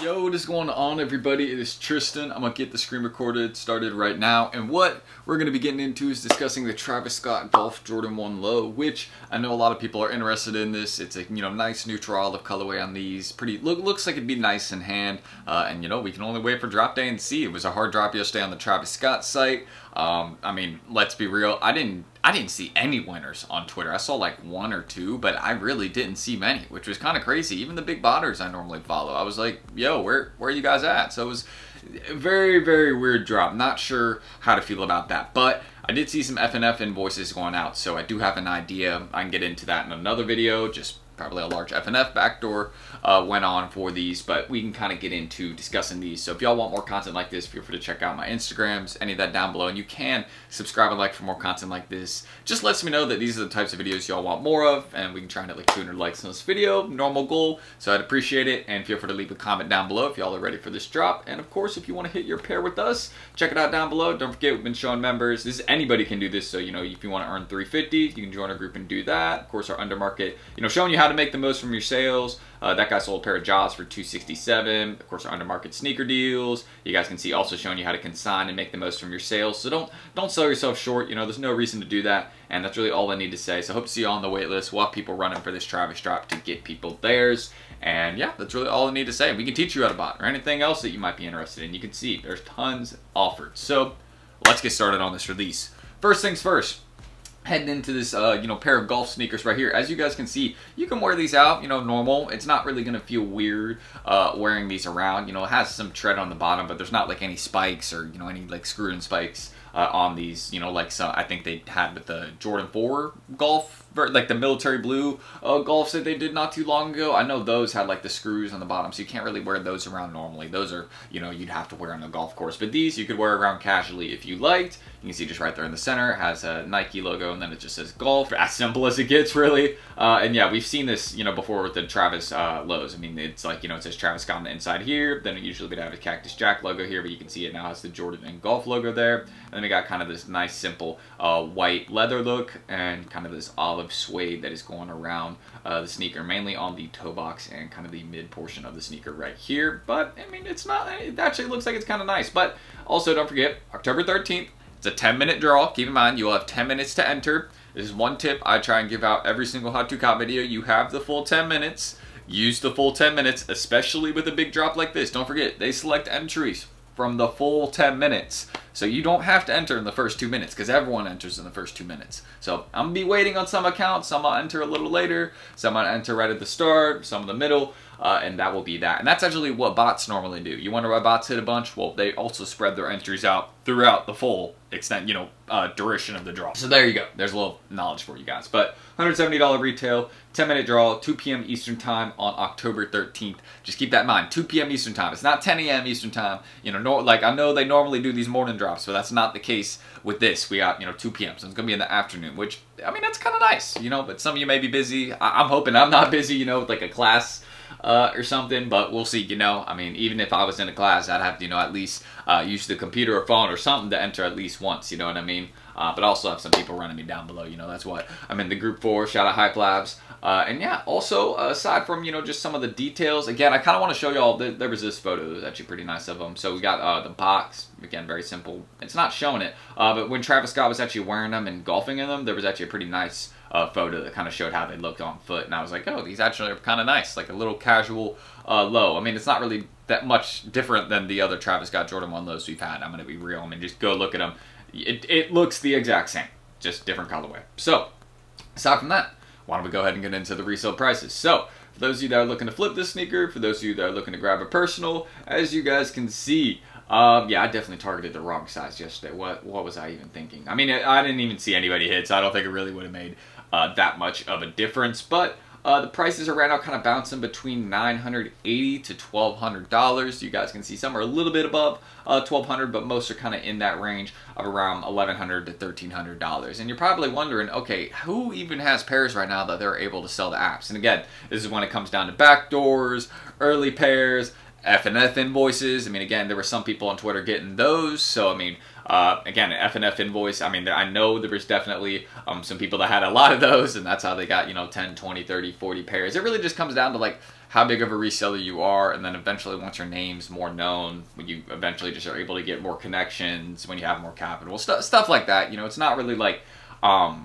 Yo, what is going on, everybody? It is Tristan. I'm gonna get the screen recorded started right now, and what we're gonna be getting into is discussing the Travis Scott Golf Jordan 1 Low, which I know a lot of people are interested in. This, it's a, you know, nice neutral olive colorway on these. Pretty looks like it'd be nice in hand, and you know, we can only wait for drop day and see. It was a hard drop yesterday on the Travis Scott site. I mean, let's be real, I didn't see any winners on Twitter. I saw like one or two, but I really didn't see many, which was kind of crazy. Even the big botters I normally follow, I was like, yo, where are you guys at? So it was a very, very weird drop. Not sure how to feel about that, but I did see some FNF invoices going out, so I do have an idea. I can get into that in another video. Just probably a large FNF backdoor went on for these, but we can kind of get into discussing these. So if y'all want more content like this, feel free to check out my Instagrams, any of that down below, and you can subscribe and like for more content like this. Just lets me know that these are the types of videos y'all want more of, and we can try and hit like 200 likes on this video, normal goal, so I'd appreciate it. And feel free to leave a comment down below if y'all are ready for this drop. And of course, if you want to hit your pair with us, check it out down below. Don't forget, we've been showing members, this, anybody can do this, so you know, if you want to earn 350, you can join our group and do that. Of course, our undermarket, you know, showing you how to make the most from your sales. That guy sold a pair of Jaws for $267. Of course, our undermarket sneaker deals. You guys can see also showing you how to consign and make the most from your sales. So don't sell yourself short. You know, there's no reason to do that. And that's really all I need to say. So hope to see you all on the wait list. We'll have people running for this Travis drop to get people theirs. And yeah, that's really all I need to say. We can teach you how to bot or anything else that you might be interested in. You can see there's tons offered. So let's get started on this release. First things first. Heading into this you know, pair of golf sneakers right here. As you guys can see, you can wear these out, you know, normal. It's not really gonna feel weird wearing these around. You know, it has some tread on the bottom, but there's not like any spikes or, you know, any like screwed in spikes on these, you know, like some I think they had with the Jordan 4 golf, like the military blue golfs that they did not too long ago. I know those had like the screws on the bottom, so you can't really wear those around normally. Those are, you know, you'd have to wear on the golf course, but these you could wear around casually if you liked. You can see just right there in the center, it has a Nike logo, and then it just says golf. As simple as it gets, really. And yeah, we've seen this, you know, before with the Travis lows. I mean, it's like, you know, it says Travis Scott on the inside here, then it usually would have a Cactus Jack logo here, but you can see it now has the Jordan and golf logo there. And we got kind of this nice simple white leather look and kind of this olive suede that is going around the sneaker, mainly on the toe box and kind of the mid portion of the sneaker right here. But I mean, it's not, it actually looks like it's kind of nice. But also don't forget, October 13th, it's a 10-minute draw. Keep in mind, you'll have 10 minutes to enter. This is one tip I try and give out every single Hot to Cop video. You have the full 10 minutes. Use the full 10 minutes, especially with a big drop like this. Don't forget, they select entries from the full 10 minutes. So you don't have to enter in the first 2 minutes, because everyone enters in the first 2 minutes. So I'm gonna be waiting on some accounts. Some I'll enter a little later, some I'll enter right at the start, some in the middle, and that will be that. And that's actually what bots normally do. You wonder why bots hit a bunch? Well, they also spread their entries out throughout the full extent, you know, duration of the draw. So there you go. There's a little knowledge for you guys. But $170 retail, 10-minute draw, 2 p.m. Eastern time on October 13th. Just keep that in mind. 2 p.m. Eastern time. It's not 10 a.m. Eastern time. You know, like I know they normally do these morning drops, but that's not the case with this. We got, you know, 2 p.m. So it's gonna be in the afternoon, which I mean, that's kind of nice, you know. But some of you may be busy. I'm hoping I'm not busy, you know, with like a class or something, but we'll see. You know, I mean, even if I was in a class, I'd have to, you know, at least use the computer or phone or something to enter at least once, you know what I mean? But also have some people running me down below, you know, that's what I'm in the group for. Shout out Hype Labs. And yeah, also aside from, you know, just some of the details, again, I kind of want to show y'all, there was this photo that was actually pretty nice of them. So we got the box, again, very simple. It's not showing it, but when Travis Scott was actually wearing them and golfing in them, there was actually a pretty nice photo that kind of showed how they looked on foot. And I was like, oh, these actually are kind of nice, like a little casual low. I mean, it's not really that much different than the other Travis Scott Jordan 1 lows we've had. I'm going to be real. I mean, just go look at them. It looks the exact same, just different colorway. So aside from that, why don't we go ahead and get into the resale prices. So for those of you that are looking to flip this sneaker, for those of you that are looking to grab a personal, as you guys can see, yeah, I definitely targeted the wrong size yesterday. What was I even thinking? I mean, I didn't even see anybody hit, so I don't think it really would have made that much of a difference. But the prices are right now kind of bouncing between $980 to $1,200. You guys can see some are a little bit above $1,200, but most are kind of in that range of around $1,100 to $1,300. And you're probably wondering, okay, who even has pairs right now that they're able to sell the apps? And again, this is when it comes down to backdoors, early pairs, FNF invoices. I mean, again, there were some people on Twitter getting those. So, I mean, again, an FNF invoice. I mean, I know there was definitely some people that had a lot of those, and that's how they got, you know, 10, 20, 30, 40 pairs. It really just comes down to like how big of a reseller you are, and then eventually once your name's more known, when you eventually just are able to get more connections, when you have more capital, stuff like that. You know, it's not really like how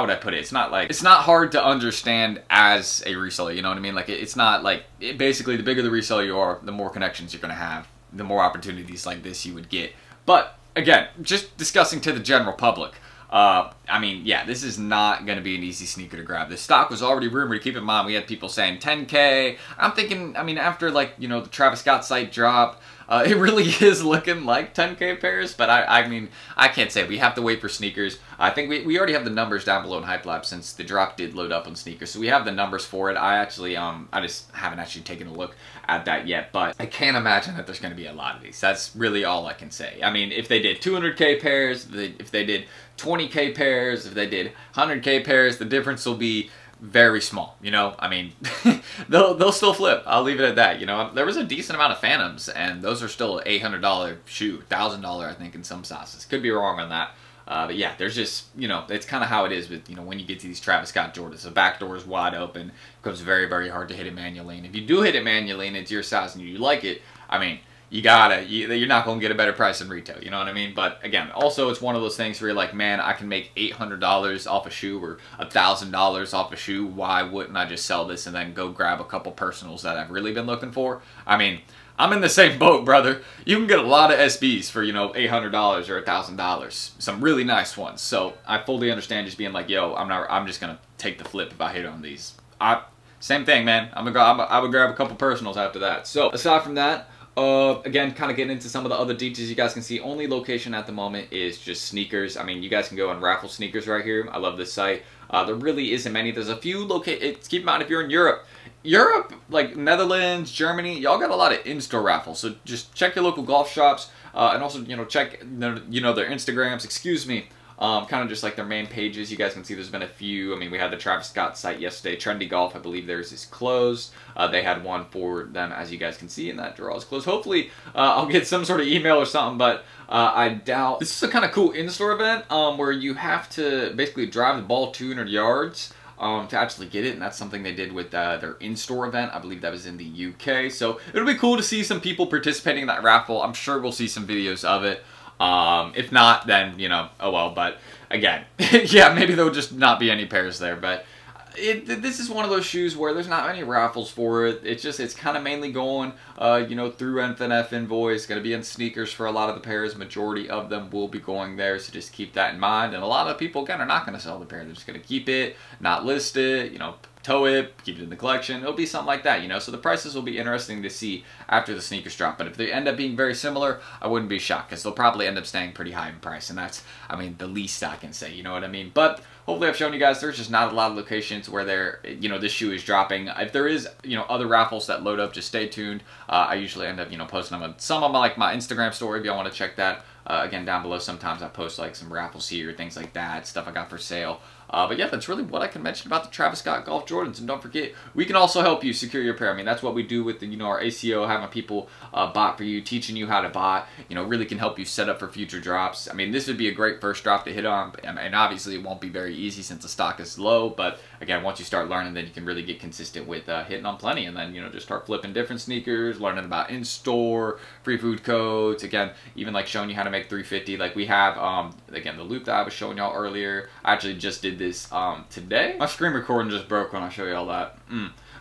would I put it? It's not like, it's not hard to understand as a reseller, you know what I mean? Like it's not like, basically the bigger the reseller you are, the more connections you're gonna have, the more opportunities like this you would get. But again, just discussing to the general public, I mean, yeah, this is not going to be an easy sneaker to grab. The stock was already rumored. Keep in mind, we had people saying 10K. I'm thinking, I mean, after like, you know, the Travis Scott site drop, it really is looking like 10K pairs, but I mean, I can't say. We have to wait for sneakers. I think we already have the numbers down below in Hype Labs since the drop did load up on sneakers. So we have the numbers for it. I actually, I just haven't actually taken a look at that yet, but I can't imagine that there's going to be a lot of these. That's really all I can say. I mean, if they did 200K pairs, if they did 20K pairs, if they did 100K pairs, the difference will be very small, you know? I mean, they'll still flip. I'll leave it at that, you know? There was a decent amount of Phantoms, and those are still $800 shoe, $1,000, I think, in some sauces. Could be wrong on that. But yeah, there's just, you know, it's kind of how it is with, you know, when you get to these Travis Scott Jordans, the back door is wide open. It becomes very, very hard to hit it manually. And if you do hit it manually and it's your size and you like it, I mean, you're not going to get a better price in retail, you know what I mean? But again, also it's one of those things where you're like, man, I can make $800 off a shoe or $1,000 off a shoe. Why wouldn't I just sell this and then go grab a couple personals that I've really been looking for? I mean, I'm in the same boat, brother. You can get a lot of SBs for, you know, $800 or $1,000. Some really nice ones. So I fully understand just being like, yo, I'm just going to take the flip if I hit on these. Same thing, man. I would grab a couple personals after that. So aside from that, again, kind of getting into some of the other details, you guys can see only location at the moment is just sneakers. I mean, you guys can go and raffle sneakers right here. I love this site. There really isn't many. There's a few locations. Keep in mind if you're in Europe, like Netherlands, Germany, y'all got a lot of in-store raffles. So just check your local golf shops, and also, you know, check their, you know, their Instagrams, excuse me. Kind of just like their main pages. You guys can see there's been a few. I mean, we had the Travis Scott site yesterday. Trendy Golf, I believe theirs is closed. They had one for them, as you guys can see, and that draw is closed. Hopefully, I'll get some sort of email or something, but I doubt. This is a kind of cool in-store event where you have to basically drive the ball 200 yards to actually get it, and that's something they did with their in-store event. I believe that was in the UK. So it'll be cool to see some people participating in that raffle. I'm sure we'll see some videos of it. If not, then, you know, oh well, but again, yeah, maybe there'll just not be any pairs there, but this is one of those shoes where there's not any raffles for it. It's just, it's kind of mainly going, you know, through NFNF Invoice, going to be in sneakers for a lot of the pairs. Majority of them will be going there, so just keep that in mind. And a lot of people, again, are not going to sell the pair. They're just going to keep it, not list it, you know, tow it, keep it in the collection. It'll be something like that, you know, so the prices will be interesting to see after the sneakers drop, but if they end up being very similar, I wouldn't be shocked, because they'll probably end up staying pretty high in price, and that's, I mean, the least I can say, you know what I mean? But hopefully I've shown you guys there's just not a lot of locations where they're, you know, this shoe is dropping. If there is, you know, other raffles that load up, just stay tuned. I usually end up, you know, posting them on some of my, like, my Instagram story, if y'all want to check that. Again, down below, sometimes I post like some raffles here, things like that, stuff I got for sale. But yeah, that's really what I can mention about the Travis Scott Golf Jordans. And don't forget, we can also help you secure your pair. I mean, that's what we do with the, you know, our ACO, having people bot for you, teaching you how to bot, you know, really can help you set up for future drops. I mean, this would be a great first drop to hit on, and obviously it won't be very easy since the stock is low. But again, once you start learning, then you can really get consistent with hitting on plenty, and then, you know, just start flipping different sneakers, learning about in-store, free food codes. Again, even like showing you how to make 350, like we have again the loop that I was showing y'all earlier. I actually just did this today. My screen recording just broke when I show y'all that.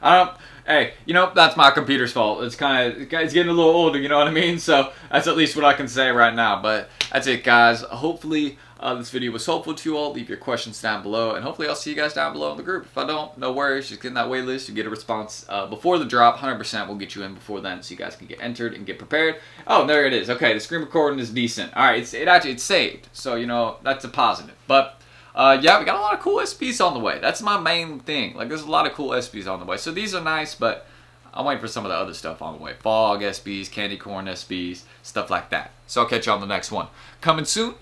I don't, hey, you know, that's my computer's fault. It's kind of, it's getting a little older, you know what I mean? So that's at least what I can say right now. But that's it, guys. Hopefully this video was helpful to you all. Leave your questions down below, and hopefully I'll see you guys down below in the group. If I don't, no worries, just get in that wait list. You get a response before the drop. 100% we'll get you in before then, so you guys can get entered and get prepared. Oh, there it is. Okay, the screen recording is decent. All right, it's saved, so, you know, that's a positive. But yeah, we got a lot of cool SPs on the way. That's my main thing. Like, there's a lot of cool SPs on the way. So these are nice, but I'm waiting for some of the other stuff on the way. Fog SPs, candy corn SPs, stuff like that. So I'll catch you on the next one. Coming soon,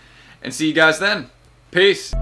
and see you guys then. Peace.